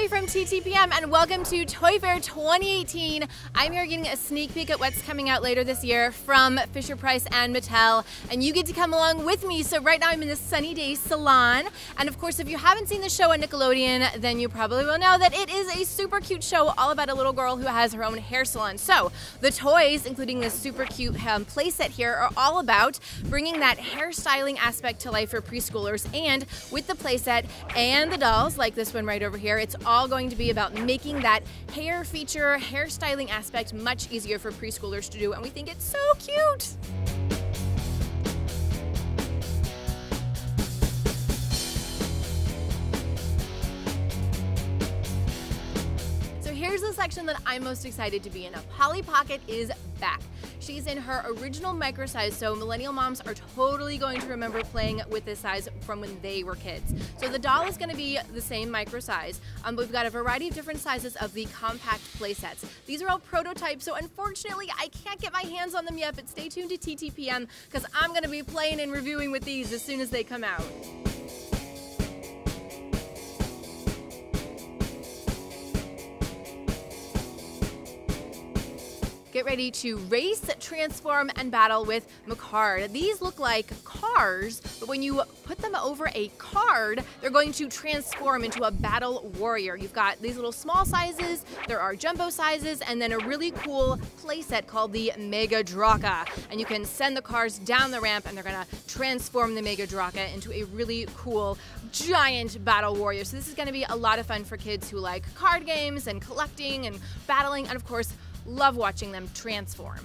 Carrie from TTPM, and welcome to Toy Fair 2018. I'm here getting a sneak peek at what's coming out later this year from Fisher-Price and Mattel, and you get to come along with me. So right now I'm in the Sunny Day Salon, and of course if you haven't seen the show on Nickelodeon, then you probably will know that it is a super cute show all about a little girl who has her own hair salon. So the toys, including this super cute playset here, are all about bringing that hairstyling aspect to life for preschoolers, and with the playset and the dolls, like this one right over here, it's all going to be about making that hair feature, hairstyling aspect much easier for preschoolers to do, and we think it's so cute. So here's the section that I'm most excited to be in. Polly Pocket is back. She's in her original micro size, so millennial moms are totally going to remember playing with this size from when they were kids. So the doll is going to be the same micro size, but we've got a variety of different sizes of the compact play sets. These are all prototypes, so unfortunately I can't get my hands on them yet, but stay tuned to TTPM because I'm going to be playing and reviewing with these as soon as they come out. Get ready to race, transform, and battle with Mecard. These look like cars, but when you put them over a card, they're going to transform into a battle warrior. You've got these little small sizes, there are jumbo sizes, and then a really cool play set called the Mega Draka. And you can send the cars down the ramp, and they're gonna transform the Mega Draka into a really cool giant battle warrior. So this is gonna be a lot of fun for kids who like card games and collecting and battling, and of course, love watching them transform.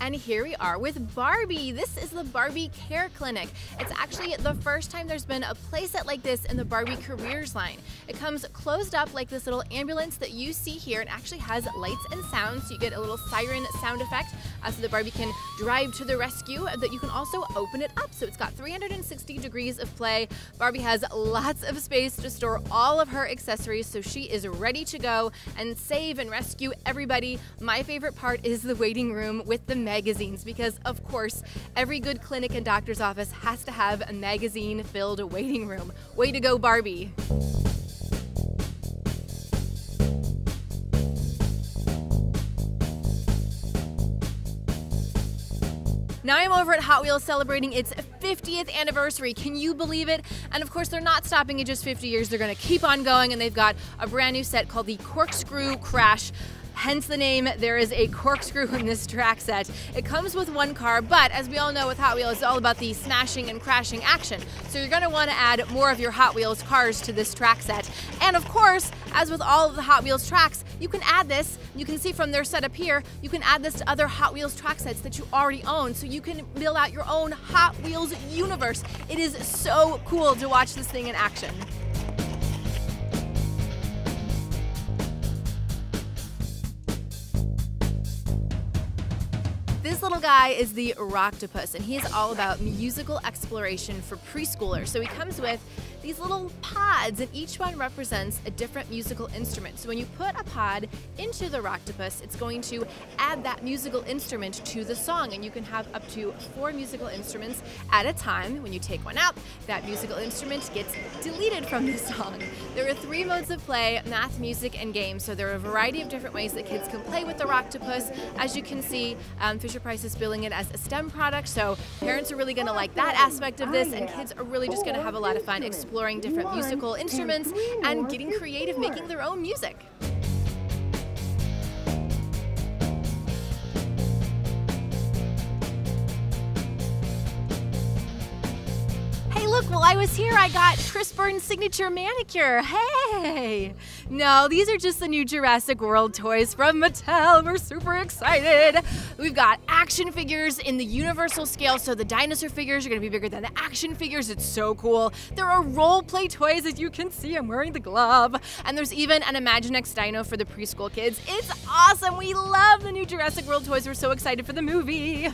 And here we are with Barbie. This is the Barbie Care Clinic. It's actually the first time there's been a playset like this in the Barbie Careers line. It comes closed up like this little ambulance that you see here. It actually has lights and sounds, so you get a little siren sound effect so that Barbie can drive to the rescue, but you can also open it up. So it's got 360 degrees of play. Barbie has lots of space to store all of her accessories, so she is ready to go and save and rescue everybody. My favorite part is the waiting room with the magazines, because of course every good clinic and doctor's office has to have a magazine filled waiting room. Way to go, Barbie. Now I'm over at Hot Wheels celebrating its 50th anniversary. Can you believe it? And of course, they're not stopping at just 50 years. They're gonna keep on going, and they've got a brand new set called the Corkscrew Crash. Hence the name, there is a corkscrew in this track set. It comes with one car, but as we all know with Hot Wheels, it's all about the smashing and crashing action. So you're gonna wanna add more of your Hot Wheels cars to this track set. And of course, as with all of the Hot Wheels tracks, you can add this, you can see from their setup here, you can add this to other Hot Wheels track sets that you already own, so you can build out your own Hot Wheels universe. It is so cool to watch this thing in action. This little guy is the Rocktopus, and he is all about musical exploration for preschoolers. So he comes with these little pods, and each one represents a different musical instrument. So when you put a pod into the Rocktopus, it's going to add that musical instrument to the song, and you can have up to 4 musical instruments at a time. When you take one out, that musical instrument gets deleted from the song. There are 3 modes of play: math, music, and game. So there are a variety of different ways that kids can play with the Rocktopus. As you can see, Fisher-Price is billing it as a STEM product, so parents are really gonna like that aspect of this, and kids are really just gonna have a lot of fun exploring different musical instruments and getting creative, making their own music. Hey, look, while I was here, I got Chris Burton's signature manicure. Hey! No, these are just the new Jurassic World toys from Mattel. We're super excited. We've got action figures in the universal scale, so the dinosaur figures are gonna be bigger than the action figures. It's so cool. There are role play toys, as you can see. I'm wearing the glove. And there's even an Imaginext dino for the preschool kids. It's awesome. We love the new Jurassic World toys. We're so excited for the movie.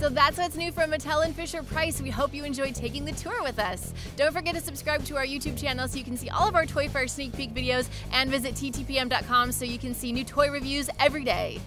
So that's what's new from Mattel and Fisher-Price. We hope you enjoyed taking the tour with us. Don't forget to subscribe to our YouTube channel so you can see all of our Toy Fair sneak peek videos, and visit ttpm.com so you can see new toy reviews every day.